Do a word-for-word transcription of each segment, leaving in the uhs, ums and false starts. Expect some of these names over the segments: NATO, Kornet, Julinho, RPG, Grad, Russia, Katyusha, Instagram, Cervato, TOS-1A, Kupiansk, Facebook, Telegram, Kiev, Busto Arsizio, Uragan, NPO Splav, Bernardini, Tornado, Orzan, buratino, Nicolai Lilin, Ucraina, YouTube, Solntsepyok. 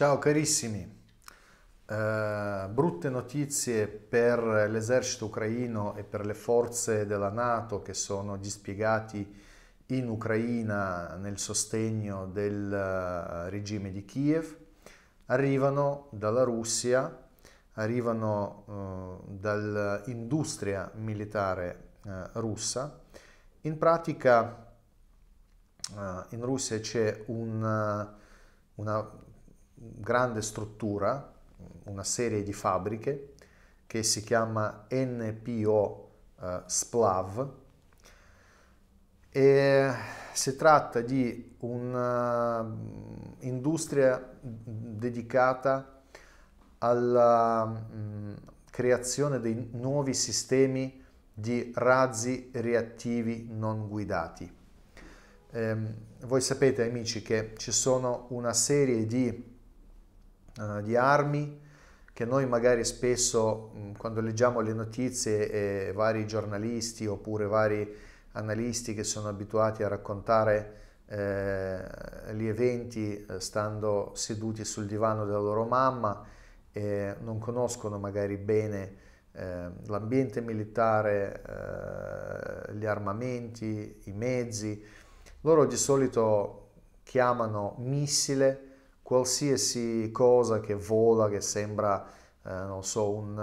Ciao carissimi, uh, brutte notizie per l'esercito ucraino e per le forze della NATO che sono dispiegati in Ucraina nel sostegno del uh, regime di Kiev. Arrivano dalla Russia, arrivano uh, dall'industria militare uh, russa. In pratica uh, in Russia c'è un, una grande struttura, una serie di fabbriche che si chiama N P O eh, Splav, e si tratta di un'industria dedicata alla mh, creazione dei nuovi sistemi di razzi reattivi non guidati. Eh, voi sapete amici che ci sono una serie di di armi che noi magari spesso quando leggiamo le notizie e vari giornalisti oppure vari analisti che sono abituati a raccontare eh, gli eventi stando seduti sul divano della loro mamma e non conoscono magari bene eh, l'ambiente militare, eh, gli armamenti, i mezzi, loro di solito chiamano missile qualsiasi cosa che vola, che sembra, eh, non so, un,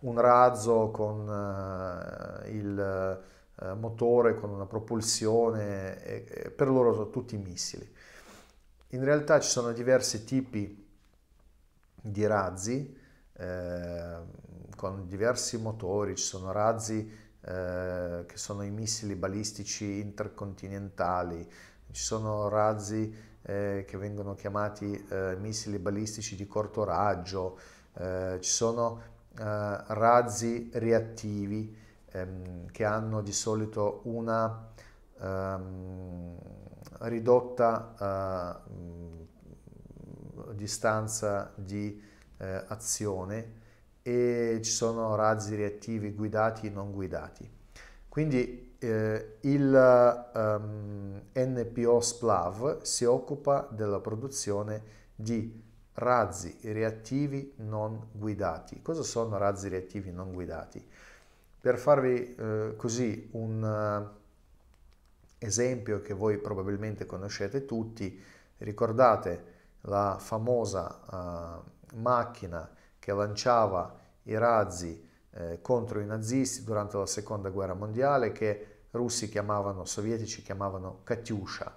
un razzo con eh, il eh, motore, con una propulsione, e, e per loro sono tutti missili. In realtà ci sono diversi tipi di razzi, eh, con diversi motori, ci sono razzi eh, che sono i missili balistici intercontinentali, ci sono razzi Eh, che vengono chiamati eh, missili balistici di corto raggio, eh, ci sono eh, razzi reattivi ehm, che hanno di solito una ehm, ridotta eh, distanza di eh, azione, e ci sono razzi reattivi guidati e non guidati. Quindi Eh, il um, N P O Splav si occupa della produzione di razzi reattivi non guidati. Cosa sono razzi reattivi non guidati? Per farvi eh, così un uh, esempio che voi probabilmente conoscete tutti, ricordate la famosa uh, macchina che lanciava i razzi eh, contro i nazisti durante la seconda guerra mondiale, che russi chiamavano, sovietici chiamavano Katyusha.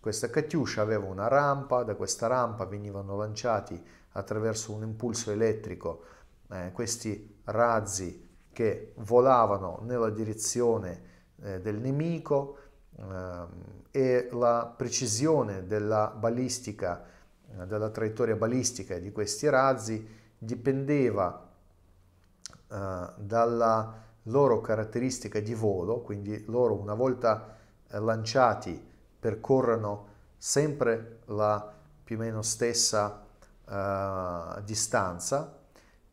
Questa Katyusha aveva una rampa, da questa rampa venivano lanciati attraverso un impulso elettrico eh, questi razzi che volavano nella direzione eh, del nemico, eh, e la precisione della balistica, eh, della traiettoria balistica di questi razzi dipendeva eh, dalla loro caratteristica di volo, quindi loro una volta lanciati percorrono sempre la più o meno stessa uh, distanza,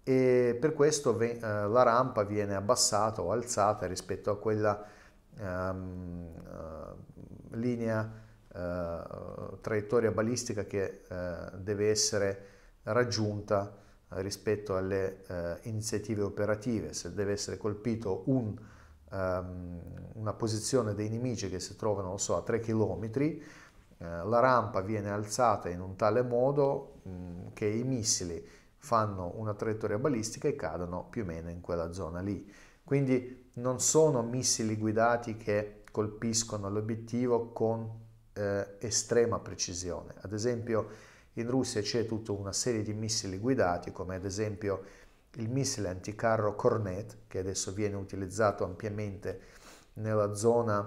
e per questo uh, la rampa viene abbassata o alzata rispetto a quella um, uh, linea uh, traiettoria balistica che uh, deve essere raggiunta rispetto alle eh, iniziative operative. Se deve essere colpito un, um, una posizione dei nemici che si trovano, non so, a tre chilometri, eh, la rampa viene alzata in un tale modo mh, che i missili fanno una traiettoria balistica e cadono più o meno in quella zona lì. Quindi non sono missili guidati che colpiscono l'obiettivo con eh, estrema precisione. Ad esempio, in Russia c'è tutta una serie di missili guidati, come ad esempio il missile anticarro Kornet, che adesso viene utilizzato ampiamente nella zona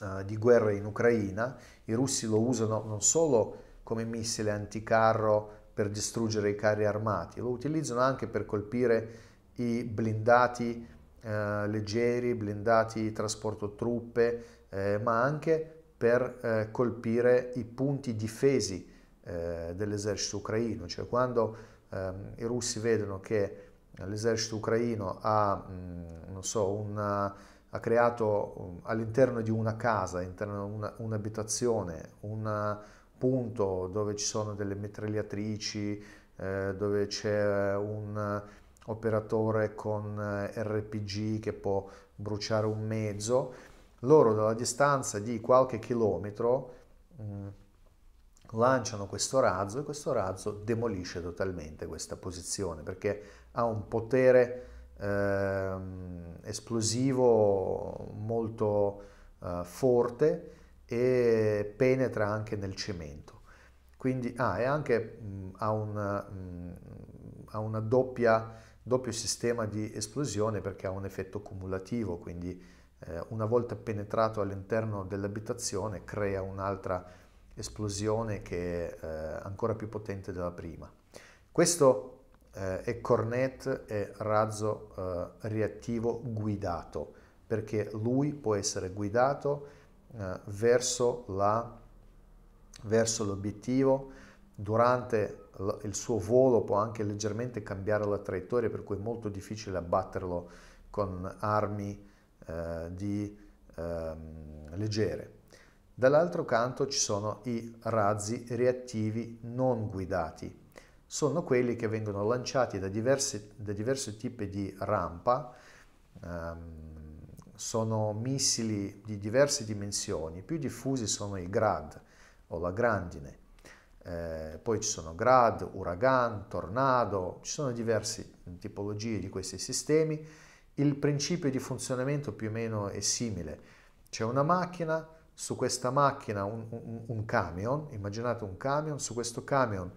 uh, di guerra in Ucraina. I russi lo usano non solo come missile anticarro per distruggere i carri armati, lo utilizzano anche per colpire i blindati uh, leggeri, blindati trasporto truppe, eh, ma anche per eh, colpire i punti difesi dell'esercito ucraino. Cioè, quando ehm, i russi vedono che l'esercito ucraino ha, mh, non so, una, ha creato um, all'interno di una casa, all'interno di un'abitazione, un punto dove ci sono delle mitragliatrici, eh, dove c'è un operatore con R P G che può bruciare un mezzo, loro dalla distanza di qualche chilometro mh, lanciano questo razzo e questo razzo demolisce totalmente questa posizione, perché ha un potere eh, esplosivo molto eh, forte e penetra anche nel cemento. Quindi ah, e anche mh, ha, una, mh, ha una doppia, doppio sistema di esplosione, perché ha un effetto cumulativo, quindi eh, una volta penetrato all'interno dell'abitazione crea un'altra esplosione che è ancora più potente della prima. Questo è Kornet, è razzo reattivo guidato, perché lui può essere guidato verso l'obiettivo. Durante il suo volo può anche leggermente cambiare la traiettoria, per cui è molto difficile abbatterlo con armi di, leggere. Dall'altro canto ci sono i razzi reattivi non guidati. Sono quelli che vengono lanciati da diversi, da diversi tipi di rampa, um, sono missili di diverse dimensioni, più diffusi sono i Grad o la Grandine, eh, poi ci sono Grad, Uragan, Tornado, ci sono diverse tipologie di questi sistemi. Il principio di funzionamento più o meno è simile, c'è una macchina. Su questa macchina un, un, un camion, immaginate un camion, su questo camion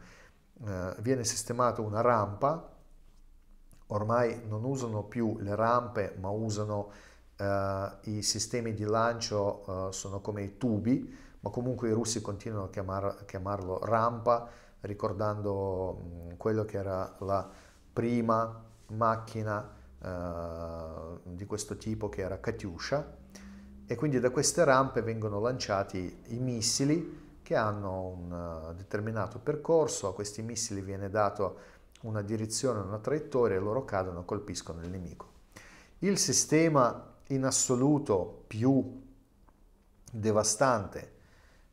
eh, viene sistemata una rampa. Ormai non usano più le rampe, ma usano eh, i sistemi di lancio, eh, sono come i tubi, ma comunque i russi continuano a chiamar, chiamarlo rampa, ricordando mh, quello che era la prima macchina eh, di questo tipo, che era Katyusha. E quindi da queste rampe vengono lanciati i missili che hanno un determinato percorso. A questi missili viene data una direzione, una traiettoria, e loro cadono e colpiscono il nemico. Il sistema in assoluto più devastante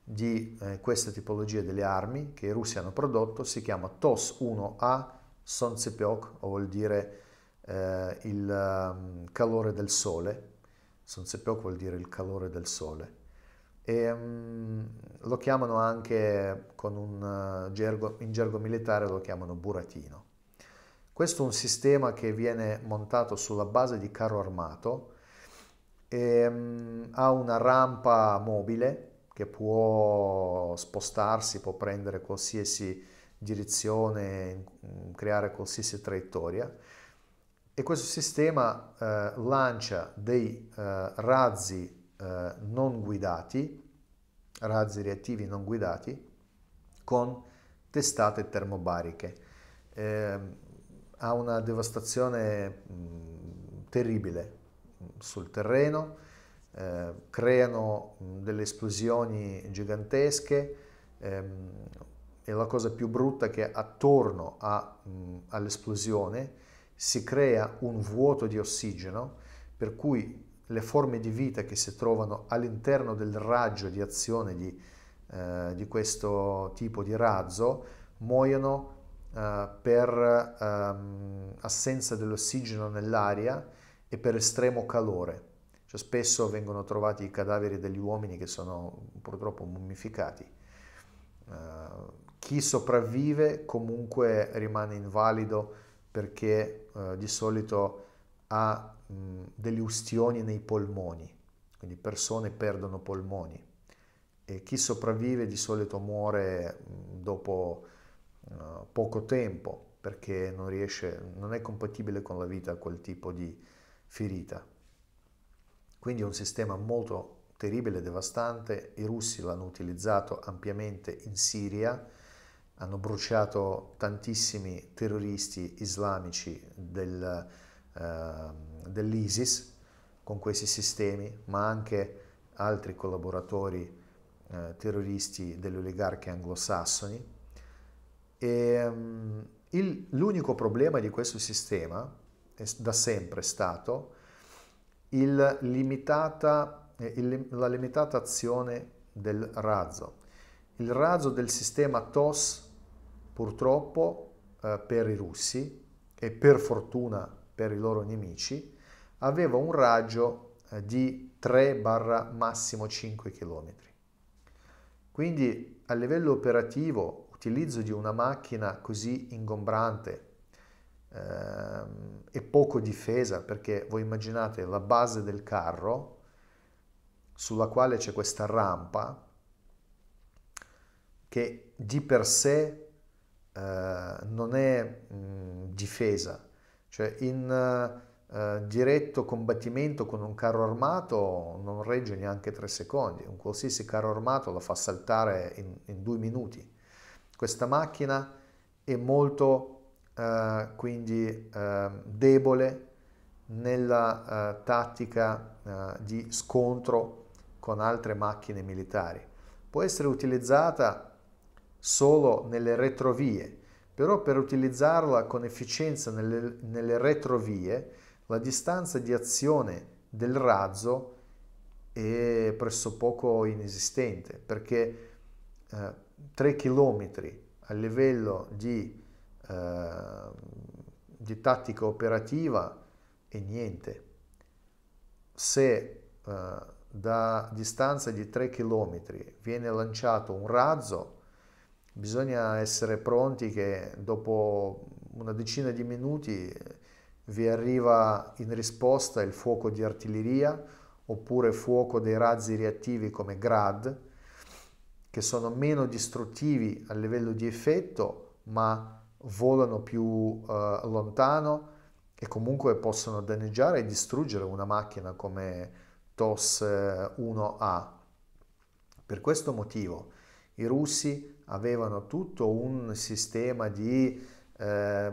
di eh, questa tipologia delle armi che i russi hanno prodotto si chiama T O S uno A, Solntsepyok, vuol dire eh, il calore del sole. Solntsepyok vuol dire il calore del sole, e um, lo chiamano anche con un uh, gergo, in gergo militare lo chiamano buratino. Questo è un sistema che viene montato sulla base di carro armato e um, ha una rampa mobile che può spostarsi, può prendere qualsiasi direzione, creare qualsiasi traiettoria. E questo sistema eh, lancia dei eh, razzi eh, non guidati, razzi reattivi non guidati, con testate termobariche. Eh, ha una devastazione mh, terribile sul terreno, eh, creano mh, delle esplosioni gigantesche, ehm, e la cosa più brutta è che attorno all'esplosione si crea un vuoto di ossigeno, per cui le forme di vita che si trovano all'interno del raggio di azione di, eh, di questo tipo di razzo muoiono eh, per ehm, assenza dell'ossigeno nell'aria e per estremo calore. Cioè, spesso vengono trovati i cadaveri degli uomini che sono purtroppo mummificati. Eh, chi sopravvive comunque rimane invalido, perché eh, di solito ha mh, degli ustioni nei polmoni, quindi persone perdono polmoni, e chi sopravvive di solito muore mh, dopo uh, poco tempo, perché non riesce, non è compatibile con la vita quel tipo di ferita. Quindi è un sistema molto terribile, devastante. I russi l'hanno utilizzato ampiamente in Siria, hanno bruciato tantissimi terroristi islamici del, eh, dell'ISIS con questi sistemi, ma anche altri collaboratori eh, terroristi degli oligarchi anglosassoni. Um, l'unico problema di questo sistema è da sempre stato il limitata, il, la limitata azione del razzo. Il razzo del sistema T O S, purtroppo eh, per i russi e per fortuna per i loro nemici, aveva un raggio eh, di tre barra massimo cinque chilometri. Quindi a livello operativo l'utilizzo di una macchina così ingombrante ehm, e poco difesa, perché voi immaginate la base del carro sulla quale c'è questa rampa che di per sé eh, non è mh, difesa, cioè in eh, diretto combattimento con un carro armato non regge neanche tre secondi, un qualsiasi carro armato la fa saltare in, in due minuti. Questa macchina è molto eh, quindi eh, debole nella eh, tattica eh, di scontro con altre macchine militari. Può essere utilizzata solo nelle retrovie, però per utilizzarla con efficienza nelle, nelle retrovie la distanza di azione del razzo è pressopoco inesistente, perché eh, tre chilometri a livello di, eh, di tattica operativa è niente. Se eh, da distanza di tre chilometri viene lanciato un razzo, bisogna essere pronti che dopo una decina di minuti vi arriva in risposta il fuoco di artiglieria oppure fuoco dei razzi reattivi come Grad, che sono meno distruttivi a livello di effetto ma volano più eh, lontano e comunque possono danneggiare e distruggere una macchina come T O S uno A. Per questo motivo i russi avevano tutto un sistema di eh,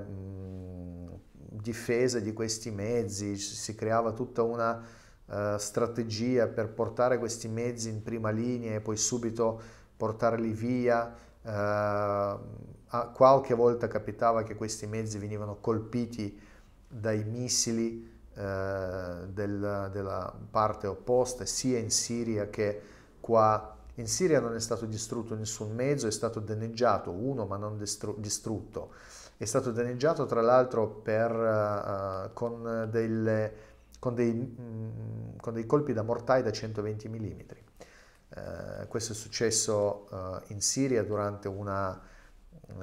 difesa di questi mezzi, si creava tutta una eh, strategia per portare questi mezzi in prima linea e poi subito portarli via. Eh, qualche volta capitava che questi mezzi venivano colpiti dai missili Del, della parte opposta, sia in Siria che qua. In Siria non è stato distrutto nessun mezzo, è stato danneggiato uno ma non distrutto, è stato danneggiato tra l'altro per, uh, con, delle, con, dei, mh, con dei colpi da mortai da centoventi millimetri. Uh, questo è successo uh, in Siria durante una, uh,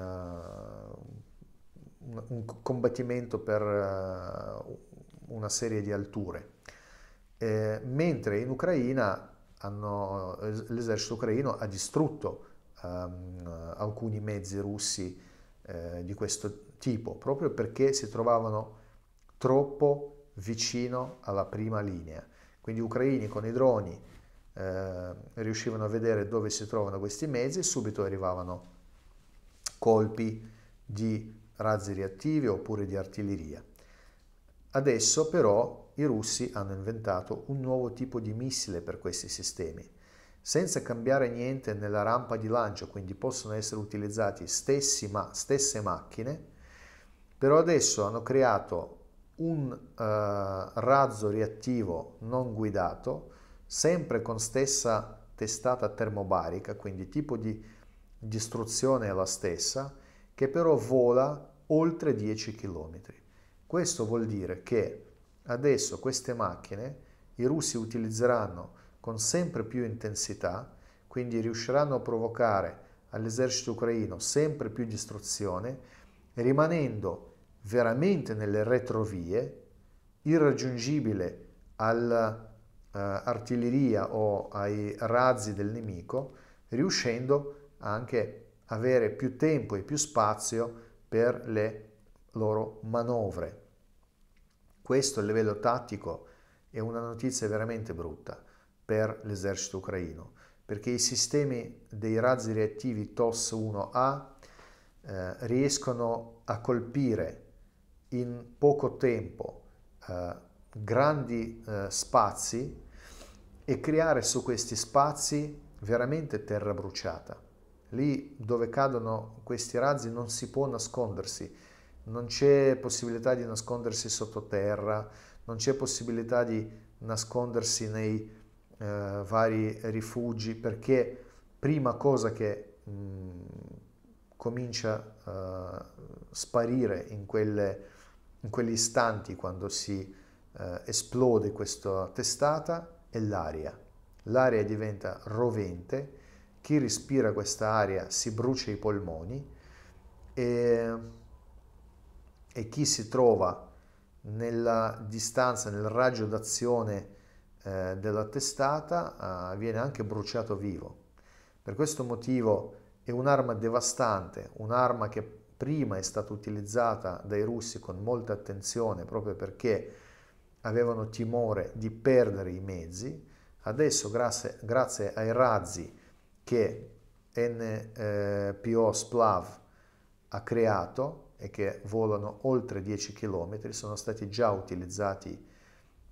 un, un combattimento per uh, una serie di alture, eh, mentre in Ucraina l'esercito ucraino ha distrutto um, alcuni mezzi russi eh, di questo tipo, proprio perché si trovavano troppo vicino alla prima linea. Quindi gli ucraini con i droni eh, riuscivano a vedere dove si trovano questi mezzi e subito arrivavano colpi di razzi reattivi oppure di artiglieria. Adesso però i russi hanno inventato un nuovo tipo di missile per questi sistemi, senza cambiare niente nella rampa di lancio, quindi possono essere utilizzati stessi ma stesse macchine, però adesso hanno creato un eh, razzo reattivo non guidato, sempre con stessa testata termobarica, quindi tipo di distruzione è la stessa, che però vola oltre dieci chilometri. Questo vuol dire che adesso queste macchine i russi utilizzeranno con sempre più intensità, quindi riusciranno a provocare all'esercito ucraino sempre più distruzione, rimanendo veramente nelle retrovie, irraggiungibile all'artiglieria o ai razzi del nemico, riuscendo anche ad avere più tempo e più spazio per le loro manovre. Questo a livello tattico è una notizia veramente brutta per l'esercito ucraino, perché i sistemi dei razzi reattivi T O S uno A eh, riescono a colpire in poco tempo eh, grandi eh, spazi e creare su questi spazi veramente terra bruciata. Lì dove cadono questi razzi non si può nascondersi, non c'è possibilità di nascondersi sottoterra, non c'è possibilità di nascondersi nei eh, vari rifugi, perché prima cosa che mh, comincia a sparire in, quelle, in quegli istanti quando si eh, esplode questa testata, è l'aria. L'aria diventa rovente, chi respira questa aria si brucia i polmoni e, e chi si trova nella distanza, nel raggio d'azione eh, della testata eh, viene anche bruciato vivo. Per questo motivo è un'arma devastante, un'arma che prima è stata utilizzata dai russi con molta attenzione proprio perché avevano timore di perdere i mezzi. Adesso grazie, grazie ai razzi che N P O Splav ha creato e che volano oltre dieci chilometri, sono stati già utilizzati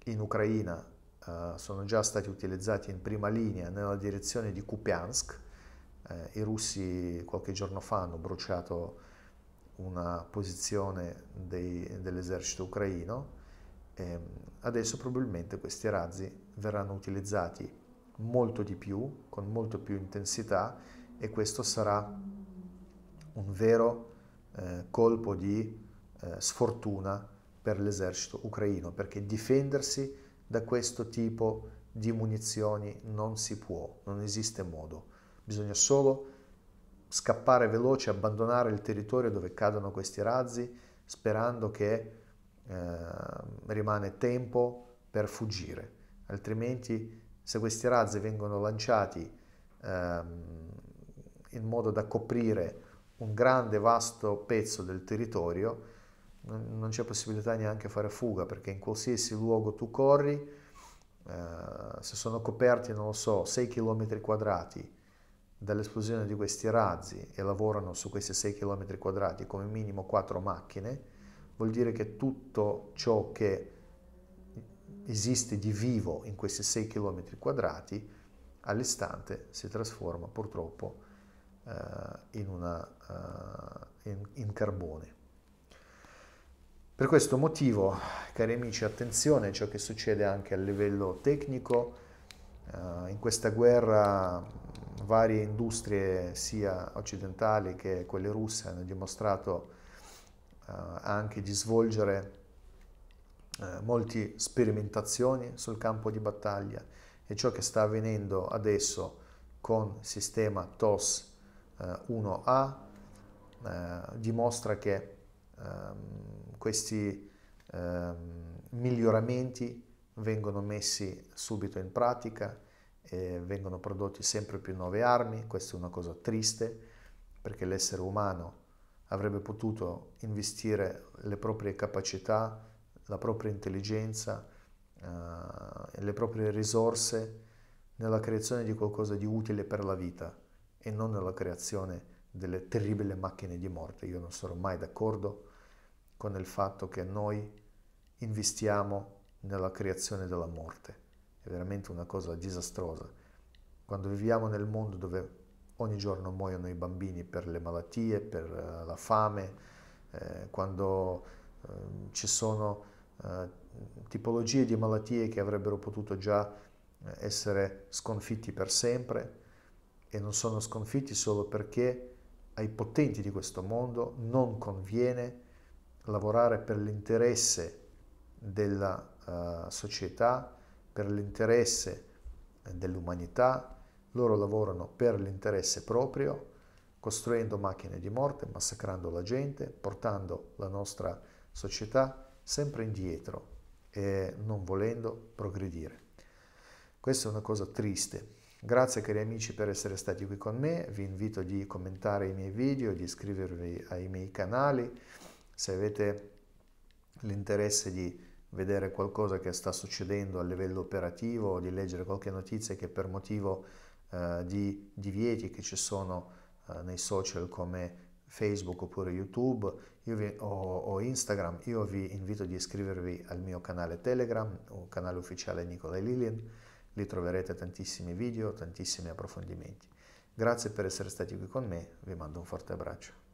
in Ucraina, eh, sono già stati utilizzati in prima linea nella direzione di Kupiansk. Eh, I russi qualche giorno fa hanno bruciato una posizione dell'esercito ucraino. E adesso probabilmente questi razzi verranno utilizzati molto di più, con molto più intensità, e questo sarà un vero eh, colpo di eh, sfortuna per l'esercito ucraino, perché difendersi da questo tipo di munizioni non si può, non esiste modo. Bisogna solo scappare veloce, abbandonare il territorio dove cadono questi razzi, sperando che eh, rimane tempo per fuggire, altrimenti se questi razzi vengono lanciati ehm, in modo da coprire un grande vasto pezzo del territorio, non, non c'è possibilità neanche fare fuga, perché in qualsiasi luogo tu corri, eh, se sono coperti, non lo so, sei chilometri quadrati dall'esplosione di questi razzi e lavorano su questi sei chilometri quadrati come minimo quattro macchine, vuol dire che tutto ciò che esiste di vivo in questi sei chilometri quadrati all'istante si trasforma purtroppo uh, in, una, uh, in, in carbone. Per questo motivo, cari amici, attenzione a ciò che succede anche a livello tecnico. Uh, in questa guerra varie industrie, sia occidentali che quelle russe, hanno dimostrato uh, anche di svolgere Eh, molte sperimentazioni sul campo di battaglia, e ciò che sta avvenendo adesso con il sistema T O S uno A eh, eh, dimostra che ehm, questi ehm, miglioramenti vengono messi subito in pratica e vengono prodotti sempre più nuove armi. Questa è una cosa triste, perché l'essere umano avrebbe potuto investire le proprie capacità, la propria intelligenza, eh, le proprie risorse nella creazione di qualcosa di utile per la vita e non nella creazione delle terribili macchine di morte. Io non sono mai d'accordo con il fatto che noi investiamo nella creazione della morte. È veramente una cosa disastrosa. Quando viviamo nel mondo dove ogni giorno muoiono i bambini per le malattie, per la fame, eh, quando eh, ci sono Uh, tipologie di malattie che avrebbero potuto già essere sconfitti per sempre e non sono sconfitti solo perché ai potenti di questo mondo non conviene lavorare per l'interesse della uh, società, per l'interesse dell'umanità. Loro lavorano per l'interesse proprio, costruendo macchine di morte, massacrando la gente, portando la nostra società sempre indietro e non volendo progredire. Questa è una cosa triste. Grazie cari amici per essere stati qui con me, vi invito di commentare i miei video, di iscrivervi ai miei canali, se avete l'interesse di vedere qualcosa che sta succedendo a livello operativo o di leggere qualche notizia che per motivo eh, di divieti che ci sono eh, nei social come Facebook oppure YouTube io vi, o, o Instagram, io vi invito di iscrivervi al mio canale Telegram, un canale ufficiale Nicolai Lilin, lì troverete tantissimi video, tantissimi approfondimenti. Grazie per essere stati qui con me, vi mando un forte abbraccio.